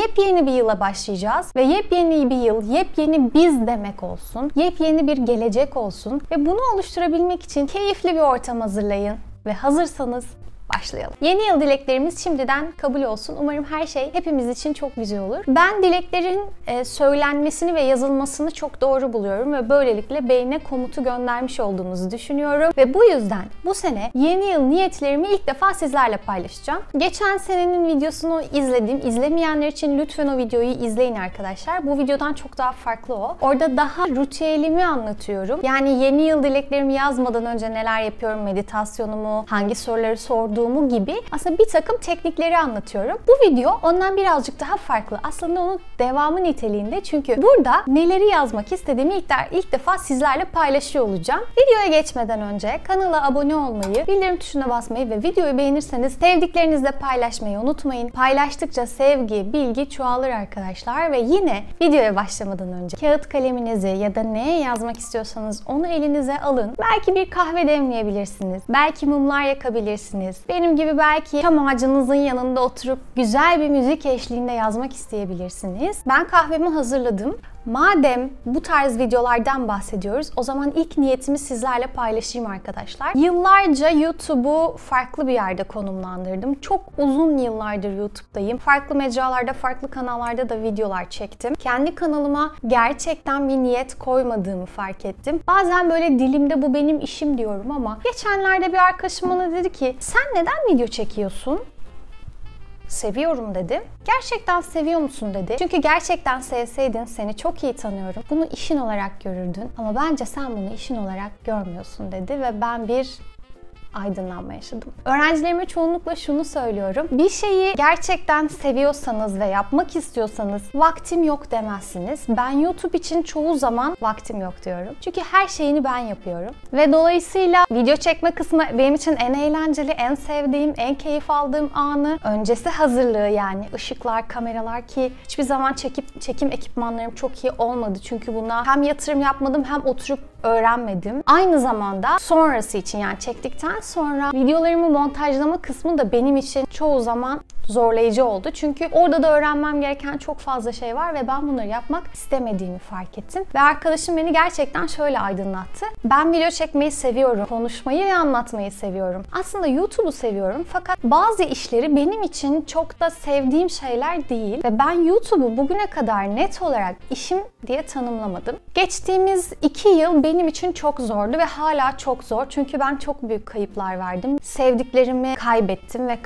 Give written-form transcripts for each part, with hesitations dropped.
Yepyeni bir yıla başlayacağız ve yepyeni bir yıl, yepyeni biz demek olsun, yepyeni bir gelecek olsun ve bunu oluşturabilmek için keyifli bir ortam hazırlayın ve hazırsanız başlayalım. Yeni yıl dileklerimiz şimdiden kabul olsun. Umarım her şey hepimiz için çok güzel olur. Ben dileklerin söylenmesini ve yazılmasını çok doğru buluyorum ve böylelikle beyne komutu göndermiş olduğumuzu düşünüyorum. Ve bu yüzden bu sene yeni yıl niyetlerimi ilk defa sizlerle paylaşacağım. Geçen senenin videosunu izledim. İzlemeyenler için lütfen o videoyu izleyin arkadaşlar. Bu videodan çok daha farklı o. Orada daha ritüelimi anlatıyorum. Yani yeni yıl dileklerimi yazmadan önce neler yapıyorum, meditasyonumu, hangi soruları sordum gibi aslında bir takım teknikleri anlatıyorum. Bu video ondan birazcık daha farklı. Aslında onun devamı niteliğinde çünkü burada neleri yazmak istediğimi ilk defa sizlerle paylaşıyor olacağım. Videoya geçmeden önce kanala abone olmayı, bildirim tuşuna basmayı ve videoyu beğenirseniz sevdiklerinizle paylaşmayı unutmayın. Paylaştıkça sevgi, bilgi çoğalır arkadaşlar ve yine videoya başlamadan önce kağıt kaleminizi ya da neye yazmak istiyorsanız onu elinize alın. Belki bir kahve demleyebilirsiniz. Belki mumlar yakabilirsiniz. Benim gibi belki çam ağacınızın yanında oturup güzel bir müzik eşliğinde yazmak isteyebilirsiniz. Ben kahvemi hazırladım. Madem bu tarz videolardan bahsediyoruz, o zaman ilk niyetimi sizlerle paylaşayım arkadaşlar. Yıllarca YouTube'u farklı bir yerde konumlandırdım. Çok uzun yıllardır YouTube'dayım. Farklı mecralarda, farklı kanallarda da videolar çektim. Kendi kanalıma gerçekten bir niyet koymadığımı fark ettim. Bazen böyle dilimde bu benim işim diyorum ama geçenlerde bir arkadaşım bana dedi ki, sen neden video çekiyorsun? Seviyorum dedi. Gerçekten seviyor musun dedi. Çünkü gerçekten sevseydin seni çok iyi tanıyorum. Bunu işin olarak görürdün ama bence sen bunu işin olarak görmüyorsun dedi ve ben bir aydınlanma yaşadım. Öğrencilerime çoğunlukla şunu söylüyorum. Bir şeyi gerçekten seviyorsanız ve yapmak istiyorsanız vaktim yok demezsiniz. Ben YouTube için çoğu zaman vaktim yok diyorum. Çünkü her şeyini ben yapıyorum. Ve dolayısıyla video çekme kısmı benim için en eğlenceli, en sevdiğim, en keyif aldığım anı. Öncesi hazırlığı yani ışıklar, kameralar ki hiçbir zaman çekim ekipmanlarım çok iyi olmadı. Çünkü buna hem yatırım yapmadım hem oturup öğrenmedim. Aynı zamanda sonrası için yani çektikten sonra videolarımı montajlama kısmı da benim için çoğu zaman zorlayıcı oldu. Çünkü orada da öğrenmem gereken çok fazla şey var ve ben bunları yapmak istemediğimi fark ettim. Ve arkadaşım beni gerçekten şöyle aydınlattı. Ben video çekmeyi seviyorum. Konuşmayı ve anlatmayı seviyorum. Aslında YouTube'u seviyorum fakat bazı işleri benim için çok da sevdiğim şeyler değil. Ve ben YouTube'u bugüne kadar net olarak işim diye tanımlamadım. Geçtiğimiz 2 yıl benim için çok zordu ve hala çok zor. Çünkü ben çok büyük kayıplar verdim. Sevdiklerimi kaybettim ve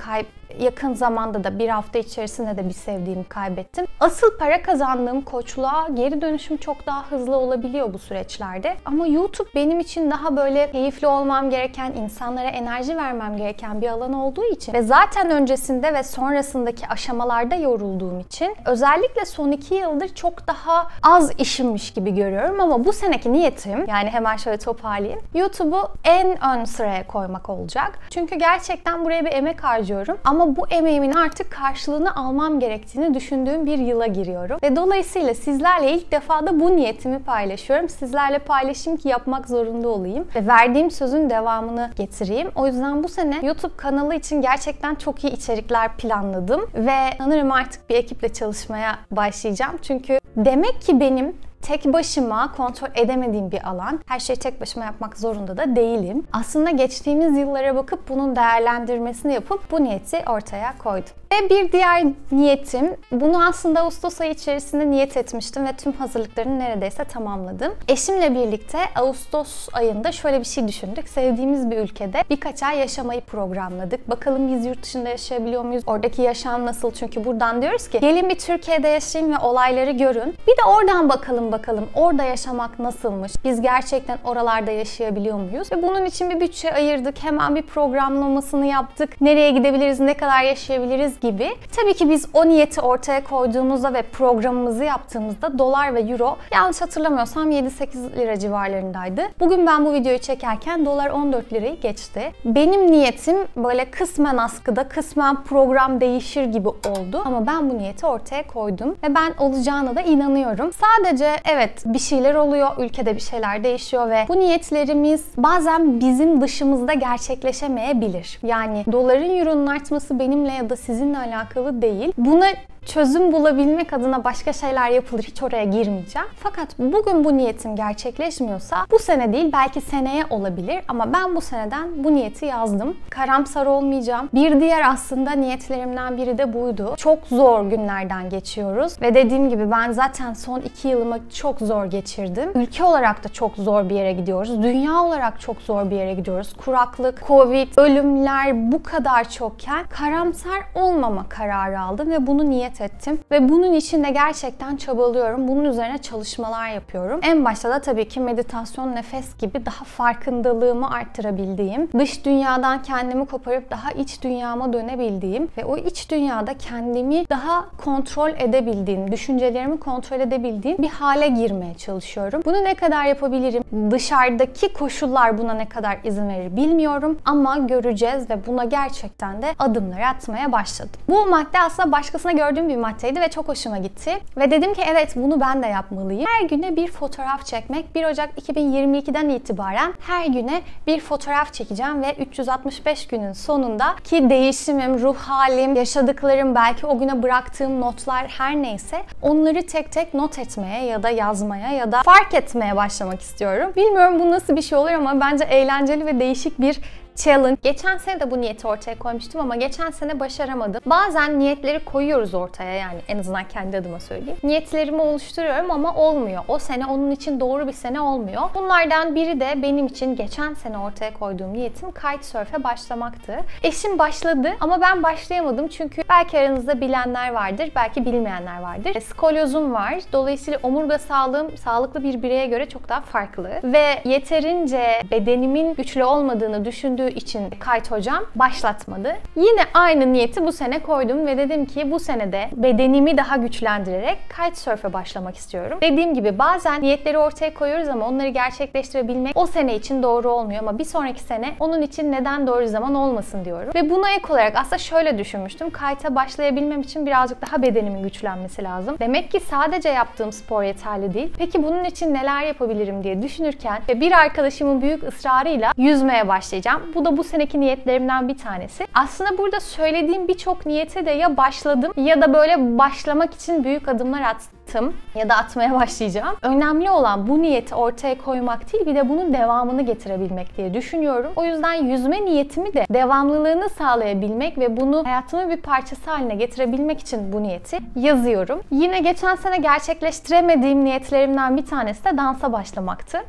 yakın zamanda da bir hafta içerisinde de bir sevdiğimi kaybettim. Asıl para kazandığım koçluğa geri dönüşüm çok daha hızlı olabiliyor bu süreçlerde. Ama YouTube benim için daha böyle keyifli olmam gereken, insanlara enerji vermem gereken bir alan olduğu için ve zaten öncesinde ve sonrasındaki aşamalarda yorulduğum için özellikle son 2 yıldır çok daha az işimmiş gibi görüyorum ama bu seneki niyetim, yani hemen şöyle toparlayayım, YouTube'u en ön sıraya koymak olacak. Çünkü gerçekten buraya bir emek harcıyorum ama bu emeğimin artık karşılığını almam gerektiğini düşündüğüm bir yıla giriyorum. Ve dolayısıyla sizlerle ilk defa da bu niyetimi paylaşıyorum. Sizlerle paylaşayım ki yapmak zorunda olayım. Ve verdiğim sözün devamını getireyim. O yüzden bu sene YouTube kanalı için gerçekten çok iyi içerikler planladım. Ve sanırım artık bir ekiple çalışmaya başlayacağım. Çünkü demek ki benim tek başıma kontrol edemediğim bir alan. Her şeyi tek başıma yapmak zorunda da değilim. Aslında geçtiğimiz yıllara bakıp bunun değerlendirmesini yapıp bu niyeti ortaya koydum. Ve bir diğer niyetim, bunu aslında Ağustos ayı içerisinde niyet etmiştim ve tüm hazırlıklarını neredeyse tamamladım. Eşimle birlikte Ağustos ayında şöyle bir şey düşündük. Sevdiğimiz bir ülkede birkaç ay yaşamayı programladık. Bakalım biz yurt dışında yaşayabiliyor muyuz? Oradaki yaşam nasıl? Çünkü buradan diyoruz ki gelin bir Türkiye'de yaşayın ve olayları görün. Bir de oradan bakalım orada yaşamak nasılmış? Biz gerçekten oralarda yaşayabiliyor muyuz? Ve bunun için bir bütçe ayırdık. Hemen bir programlamasını yaptık. Nereye gidebiliriz? Ne kadar yaşayabiliriz? Gibi. Tabii ki biz o niyeti ortaya koyduğumuzda ve programımızı yaptığımızda dolar ve euro yanlış hatırlamıyorsam 7-8 lira civarlarındaydı. Bugün ben bu videoyu çekerken dolar 14 lirayı geçti. Benim niyetim böyle kısmen askıda, kısmen program değişir gibi oldu. Ama ben bu niyeti ortaya koydum ve ben olacağına da inanıyorum. Sadece evet bir şeyler oluyor, ülkede bir şeyler değişiyor ve bu niyetlerimiz bazen bizim dışımızda gerçekleşemeyebilir. Yani doların, euronun artması benimle ya da sizin alakalı değil. Buna çözüm bulabilmek adına başka şeyler yapılır. Hiç oraya girmeyeceğim. Fakat bugün bu niyetim gerçekleşmiyorsa bu sene değil belki seneye olabilir ama ben bu seneden bu niyeti yazdım. Karamsar olmayacağım. Bir diğer aslında niyetlerimden biri de buydu. Çok zor günlerden geçiyoruz ve dediğim gibi ben zaten son 2 yılımı çok zor geçirdim. Ülke olarak da çok zor bir yere gidiyoruz. Dünya olarak çok zor bir yere gidiyoruz. Kuraklık, Covid, ölümler bu kadar çokken karamsar olmama kararı aldım ve bunu niyet ettim. Ve bunun için de gerçekten çabalıyorum. Bunun üzerine çalışmalar yapıyorum. En başta da tabii ki meditasyon, nefes gibi daha farkındalığımı arttırabildiğim, dış dünyadan kendimi koparıp daha iç dünyama dönebildiğim ve o iç dünyada kendimi daha kontrol edebildiğim, düşüncelerimi kontrol edebildiğim bir hale girmeye çalışıyorum. Bunu ne kadar yapabilirim? Dışarıdaki koşullar buna ne kadar izin verir bilmiyorum ama göreceğiz ve buna gerçekten de adımlar atmaya başladım. Bu madde aslında başkasına gördüğüm bir maddeydi ve çok hoşuma gitti. Ve dedim ki evet bunu ben de yapmalıyım. Her güne bir fotoğraf çekmek. 1 Ocak 2022'den itibaren her güne bir fotoğraf çekeceğim ve 365 günün sonundaki değişimim, ruh halim, yaşadıklarım, belki o güne bıraktığım notlar her neyse onları tek tek not etmeye ya da yazmaya ya da fark etmeye başlamak istiyorum. Bilmiyorum bu nasıl bir şey olur ama bence eğlenceli ve değişik bir challenge. Geçen sene de bu niyeti ortaya koymuştum ama geçen sene başaramadım. Bazen niyetleri koyuyoruz ortaya, yani en azından kendi adıma söyleyeyim. Niyetlerimi oluşturuyorum ama olmuyor. O sene onun için doğru bir sene olmuyor. Bunlardan biri de benim için geçen sene ortaya koyduğum niyetim kitesurf'e başlamaktı. Eşim başladı ama ben başlayamadım çünkü belki aranızda bilenler vardır, belki bilmeyenler vardır. Skolyozum var. Dolayısıyla omurga sağlığım sağlıklı bir bireye göre çok daha farklı ve yeterince bedenimin güçlü olmadığını düşündüğüm için kayıt hocam başlatmadı. Yine aynı niyeti bu sene koydum ve dedim ki bu sene de bedenimi daha güçlendirerek kitesurf'e başlamak istiyorum. Dediğim gibi bazen niyetleri ortaya koyuyoruz ama onları gerçekleştirebilmek o sene için doğru olmuyor ama bir sonraki sene onun için neden doğru zaman olmasın diyorum. Ve buna ek olarak aslında şöyle düşünmüştüm. Kayıta başlayabilmem için birazcık daha bedenimin güçlenmesi lazım. Demek ki sadece yaptığım spor yeterli değil. Peki bunun için neler yapabilirim diye düşünürken bir arkadaşımın büyük ısrarıyla yüzmeye başlayacağım. Bu da bu seneki niyetlerimden bir tanesi. Aslında burada söylediğim birçok niyete de ya başladım ya da böyle başlamak için büyük adımlar attım ya da atmaya başlayacağım. Önemli olan bu niyeti ortaya koymak değil, bir de bunun devamını getirebilmek diye düşünüyorum. O yüzden yüzme niyetimi de devamlılığını sağlayabilmek ve bunu hayatımın bir parçası haline getirebilmek için bu niyeti yazıyorum. Yine geçen sene gerçekleştiremediğim niyetlerimden bir tanesi de dansa başlamaktı.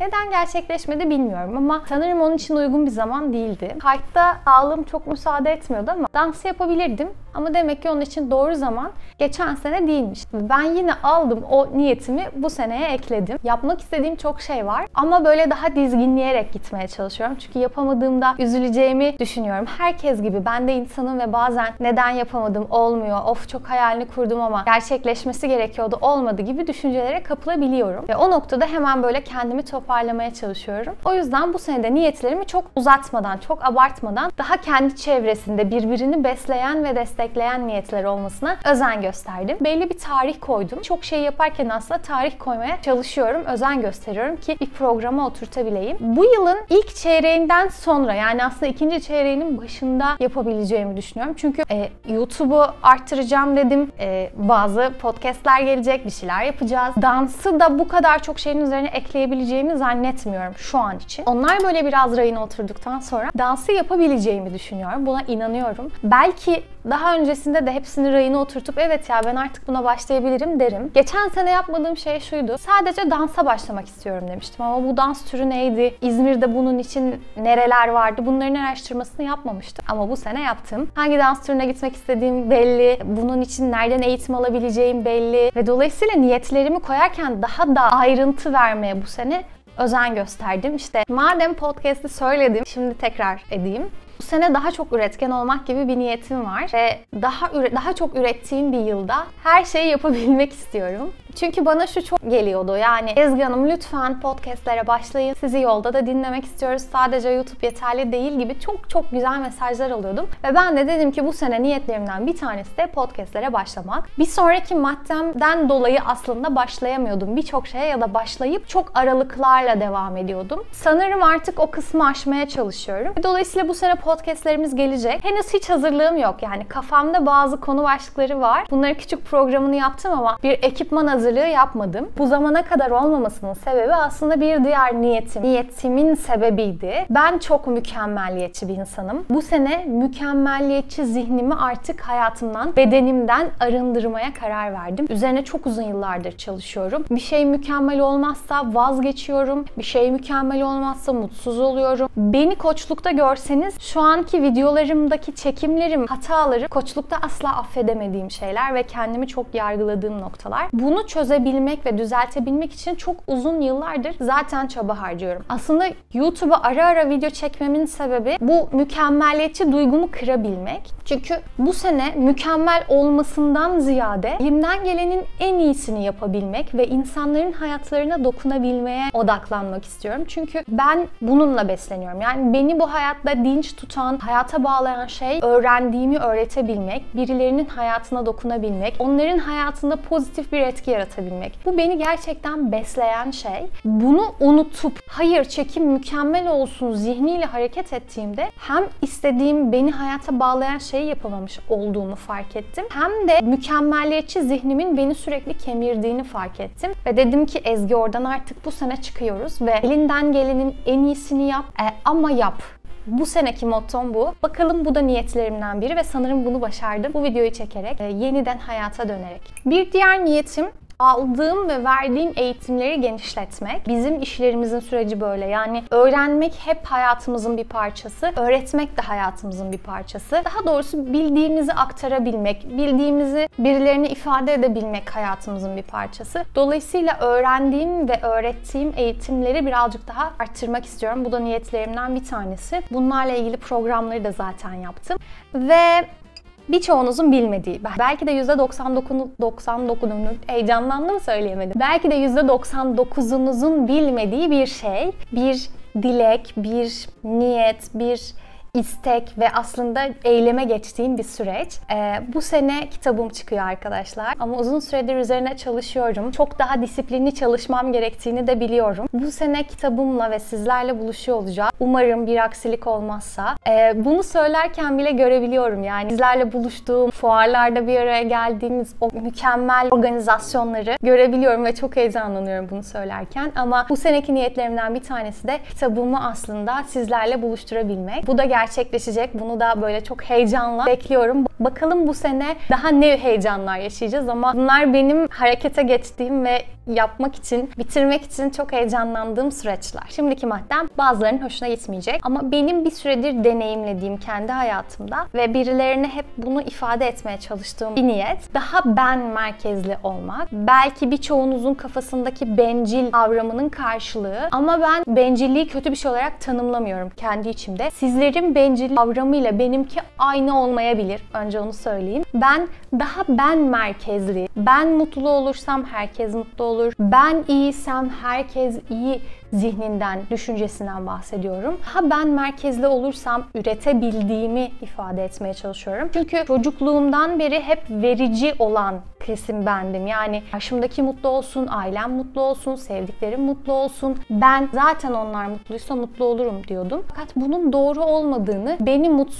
Neden gerçekleşmedi bilmiyorum ama sanırım onun için uygun bir zaman değildi. Kite'da sağlığım çok müsaade etmiyordu ama dansı yapabilirdim. Ama demek ki onun için doğru zaman geçen sene değilmiş. Ben yine aldım o niyetimi, bu seneye ekledim. Yapmak istediğim çok şey var ama böyle daha dizginleyerek gitmeye çalışıyorum. Çünkü yapamadığımda üzüleceğimi düşünüyorum. Herkes gibi ben de insanım ve bazen neden yapamadım, olmuyor, of çok hayalini kurdum ama gerçekleşmesi gerekiyordu, olmadı gibi düşüncelere kapılabiliyorum. Ve o noktada hemen böyle kendimi toparlamaya çalışıyorum. O yüzden bu senede niyetlerimi çok uzatmadan, çok abartmadan daha kendi çevresinde birbirini besleyen ve destekleyen niyetler olmasına özen gösterdim. Belli bir tarih koydum. Çok şey yaparken aslında tarih koymaya çalışıyorum, özen gösteriyorum ki bir programa oturtabileyim. Bu yılın ilk çeyreğinden sonra, yani aslında ikinci çeyreğinin başında yapabileceğimi düşünüyorum. Çünkü YouTube'u arttıracağım dedim. Bazı podcastler gelecek, bir şeyler yapacağız. Dansı da bu kadar çok şeyin üzerine ekleyebileceğimi zannetmiyorum şu an için. Onlar böyle biraz rayına oturduktan sonra dansı yapabileceğimi düşünüyorum. Buna inanıyorum. Belki daha öncesinde de hepsini rayına oturtup evet ya ben artık buna başlayabilirim derim. Geçen sene yapmadığım şey şuydu. Sadece dansa başlamak istiyorum demiştim ama bu dans türü neydi? İzmir'de bunun için nereler vardı? Bunların araştırmasını yapmamıştım ama bu sene yaptım. Hangi dans türüne gitmek istediğim belli. Bunun için nereden eğitim alabileceğim belli. Ve dolayısıyla niyetlerimi koyarken daha da ayrıntı vermeye bu sene özen gösterdim. İşte madem podcast'ı söyledim, şimdi tekrar edeyim. Bu sene daha çok üretken olmak gibi bir niyetim var ve daha çok ürettiğim bir yılda her şeyi yapabilmek istiyorum. Çünkü bana şu çok geliyordu, yani Ezgi Hanım lütfen podcastlere başlayın, sizi yolda da dinlemek istiyoruz, sadece YouTube yeterli değil gibi çok güzel mesajlar alıyordum. Ve ben de dedim ki bu sene niyetlerimden bir tanesi de podcastlere başlamak. Bir sonraki maddemden dolayı aslında başlayamıyordum birçok şeye ya da başlayıp çok aralıklarla devam ediyordum. Sanırım artık o kısmı aşmaya çalışıyorum. Dolayısıyla bu sene podcastlerimiz gelecek. Henüz hiç hazırlığım yok, yani kafamda bazı konu başlıkları var. Bunları küçük programını yaptım ama bir ekipman hazırlığı yapmadım. Bu zamana kadar olmamasının sebebi aslında bir diğer niyetim. Niyetimin sebebiydi. Ben çok mükemmelliyetçi bir insanım. Bu sene mükemmelliyetçi zihnimi artık hayatımdan, bedenimden arındırmaya karar verdim. Üzerine çok uzun yıllardır çalışıyorum. Bir şey mükemmel olmazsa vazgeçiyorum. Bir şey mükemmel olmazsa mutsuz oluyorum. Beni koçlukta görseniz şu anki videolarımdaki çekimlerim, hataları koçlukta asla affedemediğim şeyler ve kendimi çok yargıladığım noktalar. Bunu çözebilmek ve düzeltebilmek için çok uzun yıllardır zaten çaba harcıyorum. Aslında YouTube'a ara ara video çekmemin sebebi bu mükemmeliyetçi duygumu kırabilmek. Çünkü bu sene mükemmel olmasından ziyade elimden gelenin en iyisini yapabilmek ve insanların hayatlarına dokunabilmeye odaklanmak istiyorum. Çünkü ben bununla besleniyorum. Yani beni bu hayatta dinç tutan, hayata bağlayan şey öğrendiğimi öğretebilmek, birilerinin hayatına dokunabilmek, onların hayatında pozitif bir etki yaratabilmek. Bu beni gerçekten besleyen şey. Bunu unutup hayır çekim mükemmel olsun zihniyle hareket ettiğimde hem istediğim, beni hayata bağlayan şeyi yapamamış olduğumu fark ettim. Hem de mükemmelliyetçi zihnimin beni sürekli kemirdiğini fark ettim. Ve dedim ki Ezgi oradan artık bu sene çıkıyoruz ve elinden gelenin en iyisini yap ama yap. Bu seneki mottom bu. Bakalım, bu da niyetlerimden biri ve sanırım bunu başardım. Bu videoyu çekerek, yeniden hayata dönerek. Bir diğer niyetim aldığım ve verdiğim eğitimleri genişletmek. Bizim işlerimizin süreci böyle. Yani öğrenmek hep hayatımızın bir parçası. Öğretmek de hayatımızın bir parçası. Daha doğrusu bildiğimizi aktarabilmek, bildiğimizi birilerine ifade edebilmek hayatımızın bir parçası. Dolayısıyla öğrendiğim ve öğrettiğim eğitimleri birazcık daha arttırmak istiyorum. Bu da niyetlerimden bir tanesi. Bunlarla ilgili programları da zaten yaptım. Ve birçoğunuzun bilmediği, belki de %99'unu heyecanlandım söyleyemedim. Belki de %99'unuzun bilmediği bir şey, bir dilek, bir niyet, bir istek ve aslında eyleme geçtiğim bir süreç. Bu sene kitabım çıkıyor arkadaşlar. Ama uzun süredir üzerine çalışıyorum. Çok daha disiplinli çalışmam gerektiğini de biliyorum. Bu sene kitabımla ve sizlerle buluşuyor olacağım. Umarım bir aksilik olmazsa. Bunu söylerken bile görebiliyorum. Yani sizlerle buluştuğum, fuarlarda bir araya geldiğimiz o mükemmel organizasyonları görebiliyorum ve çok heyecanlanıyorum bunu söylerken. Ama bu seneki niyetlerimden bir tanesi de kitabımı aslında sizlerle buluşturabilmek. Bu da gerçekleşecek. Bunu da böyle çok heyecanla bekliyorum. Bakalım bu sene daha ne heyecanlar yaşayacağız ama bunlar benim harekete geçtiğim ve yapmak için, bitirmek için çok heyecanlandığım süreçler. Şimdiki maddem bazılarının hoşuna gitmeyecek ama benim bir süredir deneyimlediğim kendi hayatımda ve birilerine hep bunu ifade etmeye çalıştığım bir niyet. Daha ben merkezli olmak. Belki birçoğunuzun kafasındaki bencil kavramının karşılığı ama ben bencilliği kötü bir şey olarak tanımlamıyorum kendi içimde. Sizlerin bencil kavramıyla benimki aynı olmayabilir. Önce onu söyleyeyim. Ben daha ben merkezli. Ben mutlu olursam herkes mutlu olur. Ben iyiysem herkes iyi zihninden, düşüncesinden bahsediyorum. Ha ben merkezli olursam üretebildiğimi ifade etmeye çalışıyorum. Çünkü çocukluğumdan beri hep verici olan kesim bendim. Yani karşımdaki mutlu olsun, ailem mutlu olsun, sevdiklerim mutlu olsun. Ben zaten onlar mutluysa mutlu olurum diyordum. Fakat bunun doğru olmadığını,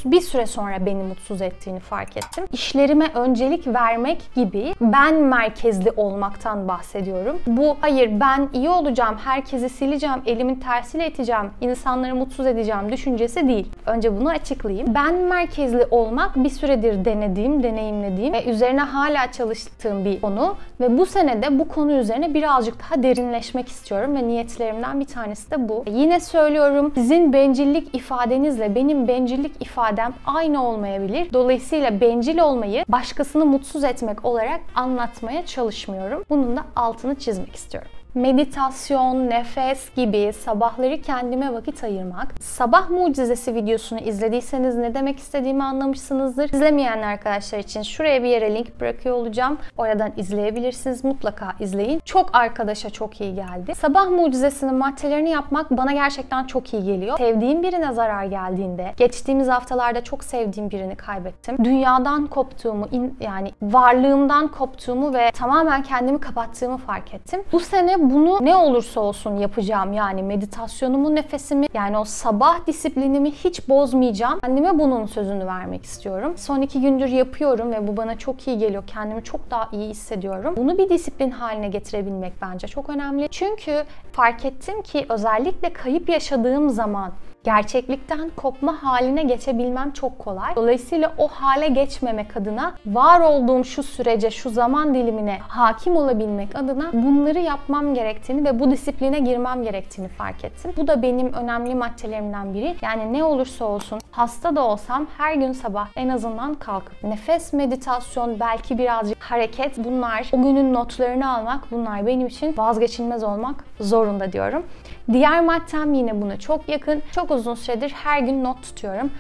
bir süre sonra beni mutsuz ettiğini fark ettim. İşlerime öncelik vermek gibi ben merkezli olmaktan bahsediyorum. Bu hayır ben iyi olacağım, herkesi sileceğim, elimin tersiyle iteceğim, insanları mutsuz edeceğim düşüncesi değil. Önce bunu açıklayayım. Ben merkezli olmak bir süredir denediğim, deneyimlediğim ve üzerine hala çalıştığım bir konu ve bu senede bu konu üzerine birazcık daha derinleşmek istiyorum ve niyetlerimden bir tanesi de bu. Yine söylüyorum, sizin bencillik ifadenizle benim bencillik ifadem aynı olmayabilir. Dolayısıyla bencil olmayı başkasını mutsuz etmek olarak anlatmaya çalışmıyorum. Bunun da altını çizmek istiyorum. meditasyon, nefes gibi sabahları kendime vakit ayırmak. Sabah mucizesi videosunu izlediyseniz ne demek istediğimi anlamışsınızdır. İzlemeyen arkadaşlar için şuraya bir yere link bırakıyor olacağım. Oradan izleyebilirsiniz. Mutlaka izleyin. Çok arkadaşa çok iyi geldi. Sabah mucizesinin maddelerini yapmak bana gerçekten çok iyi geliyor. Sevdiğim birine zarar geldiğinde, geçtiğimiz haftalarda çok sevdiğim birini kaybettim. Dünyadan koptuğumu, yani varlığımdan koptuğumu ve tamamen kendimi kapattığımı fark ettim. Bu sene bunu ne olursa olsun yapacağım. Yani meditasyonumu, nefesimi, yani o sabah disiplinimi hiç bozmayacağım. Kendime bunun sözünü vermek istiyorum. Son 2 gündür yapıyorum ve bu bana çok iyi geliyor. Kendimi çok daha iyi hissediyorum. Bunu bir disiplin haline getirebilmek bence çok önemli. Çünkü fark ettim ki özellikle kayıp yaşadığım zaman gerçeklikten kopma haline geçebilmem çok kolay. Dolayısıyla o hale geçmemek adına, var olduğum şu sürece, şu zaman dilimine hakim olabilmek adına bunları yapmam gerektiğini ve bu disipline girmem gerektiğini fark ettim. Bu da benim önemli maddelerimden biri. Yani ne olursa olsun, hasta da olsam her gün sabah en azından kalkıp nefes, meditasyon, belki birazcık hareket, bunlar, o günün notlarını almak, bunlar benim için vazgeçilmez olmak zorunda diyorum. Diğer maddem yine buna çok yakın. Çok uzun süredir her gün not tutuyorum.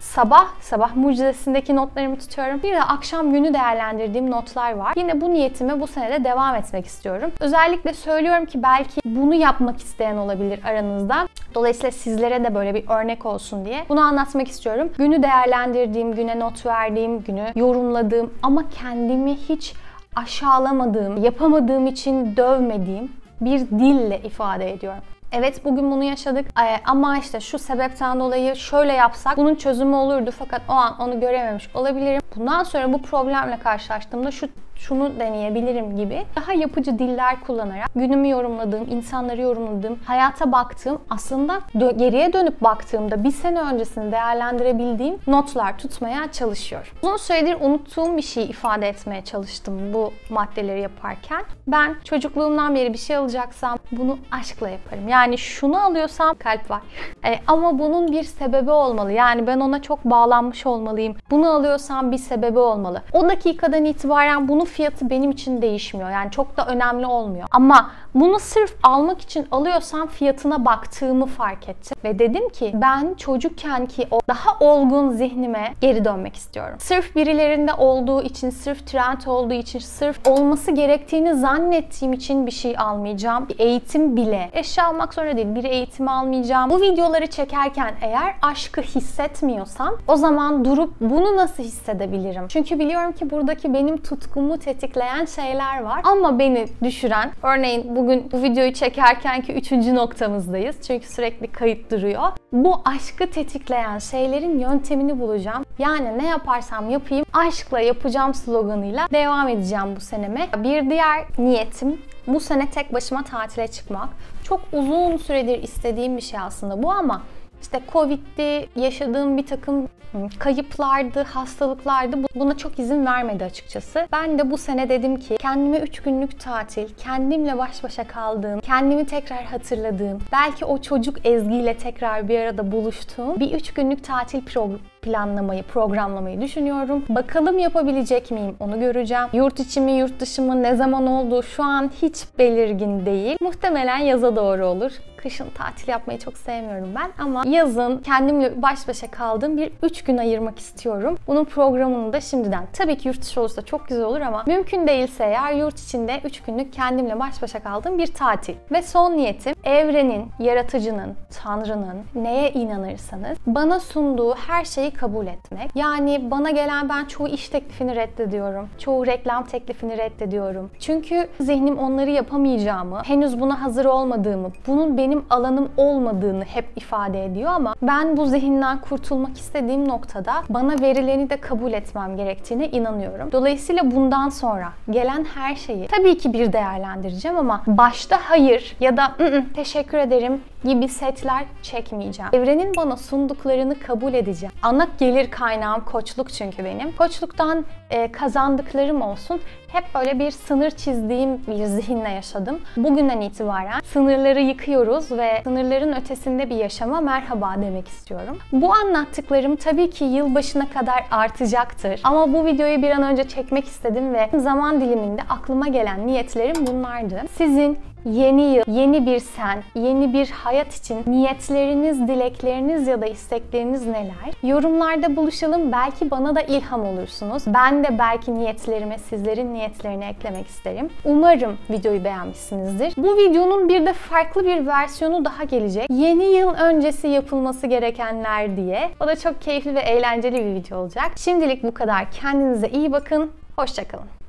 Sabah mucizesindeki notlarımı tutuyorum. Bir de akşam günü değerlendirdiğim notlar var. Yine bu niyetime bu sene de devam etmek istiyorum. Özellikle söylüyorum ki belki bunu yapmak isteyen olabilir aranızda. Dolayısıyla sizlere de böyle bir örnek olsun diye bunu anlatmak istiyorum. Günü değerlendirdiğim, güne not verdiğim, günü yorumladığım ama kendimi hiç aşağılamadığım, yapamadığım için dövmediğim bir dille ifade ediyorum. Evet, bugün bunu yaşadık ama işte şu sebepten dolayı şöyle yapsak bunun çözümü olurdu, fakat o an onu görememiş olabilirim. Bundan sonra bu problemle karşılaştığımda şunu deneyebilirim gibi daha yapıcı diller kullanarak günümü yorumladığım, insanları yorumladığım, hayata baktığım, aslında geriye dönüp baktığımda bir sene öncesini değerlendirebildiğim notlar tutmaya çalışıyorum. Uzun süredir unuttuğum bir şeyi ifade etmeye çalıştım bu maddeleri yaparken. Ben çocukluğumdan beri bir şey alacaksam bunu aşkla yaparım. Yani şunu alıyorsam kalp var. Ama bunun bir sebebi olmalı. Yani ben ona çok bağlanmış olmalıyım. Bunu alıyorsam bir sebebi olmalı. O dakikadan itibaren bunu fiyatı benim için değişmiyor. Yani çok da önemli olmuyor. Ama bunu sırf almak için alıyorsam fiyatına baktığımı fark ettim. Ve dedim ki ben çocukken ki o daha olgun zihnime geri dönmek istiyorum. Sırf birilerinde olduğu için, sırf trend olduğu için, sırf olması gerektiğini zannettiğim için bir şey almayacağım. Bir eğitim bile. Eşya almak zorunda değil. Bir eğitim almayacağım. Bu videoları çekerken eğer aşkı hissetmiyorsam o zaman durup bunu nasıl hissedebilirim? Çünkü biliyorum ki buradaki benim tutkumu tetikleyen şeyler var. Ama beni düşüren, örneğin bugün bu videoyu çekerkenki 3. noktamızdayız. Çünkü sürekli kayıt duruyor. Bu aşkı tetikleyen şeylerin yöntemini bulacağım. Yani ne yaparsam yapayım, aşkla yapacağım sloganıyla devam edeceğim bu seneme. Bir diğer niyetim bu sene tek başıma tatile çıkmak. Çok uzun süredir istediğim bir şey aslında bu ama İşte Covid'di, yaşadığım bir takım kayıplardı, hastalıklardı. Buna çok izin vermedi açıkçası. Ben de bu sene dedim ki kendime 3 günlük tatil, kendimle baş başa kaldığım, kendimi tekrar hatırladığım, belki o çocuk Ezgi ile tekrar bir arada buluştuğum bir 3 günlük tatil programlamayı düşünüyorum. Bakalım yapabilecek miyim? Onu göreceğim. Yurt içi mi, yurt dışı mı, ne zaman olduğu şu an hiç belirgin değil. Muhtemelen yaza doğru olur. Kışın tatil yapmayı çok sevmiyorum ben ama yazın kendimle baş başa kaldığım bir 3 gün ayırmak istiyorum. Bunun programını da şimdiden, tabii ki yurt dışı olursa çok güzel olur ama mümkün değilse eğer yurt içinde 3 günlük kendimle baş başa kaldığım bir tatil. Ve son niyetim, evrenin, yaratıcının, Tanrı'nın, neye inanırsanız bana sunduğu her şeyi kabul etmek. Yani bana gelen, ben çoğu iş teklifini reddediyorum. Çoğu reklam teklifini reddediyorum. Çünkü zihnim onları yapamayacağımı, henüz buna hazır olmadığımı, bunun benim alanım olmadığını hep ifade ediyor ama ben bu zihinden kurtulmak istediğim noktada bana verileni de kabul etmem gerektiğine inanıyorum. Dolayısıyla bundan sonra gelen her şeyi tabii ki bir değerlendireceğim ama başta hayır ya da teşekkür ederim gibi setler çekmeyeceğim. Evrenin bana sunduklarını kabul edeceğim. Ana gelir kaynağım koçluk çünkü benim. Koçluktan kazandıklarım olsun. Hep böyle bir sınır çizdiğim bir zihinle yaşadım. Bugünden itibaren sınırları yıkıyoruz ve sınırların ötesinde bir yaşama merhaba demek istiyorum. Bu anlattıklarım tabii ki yılbaşına kadar artacaktır. Ama bu videoyu bir an önce çekmek istedim ve zaman diliminde aklıma gelen niyetlerim bunlardı. Sizin yeni yıl, yeni bir sen, yeni bir hayat için niyetleriniz, dilekleriniz ya da istekleriniz neler? Yorumlarda buluşalım. Belki bana da ilham olursunuz. Ben de belki niyetlerime, sizlerin niyetlerini eklemek isterim. Umarım videoyu beğenmişsinizdir. Bu videonun bir de farklı bir versiyonu daha gelecek. Yeni yıl öncesi yapılması gerekenler diye. O da çok keyifli ve eğlenceli bir video olacak. Şimdilik bu kadar. Kendinize iyi bakın. Hoşça kalın.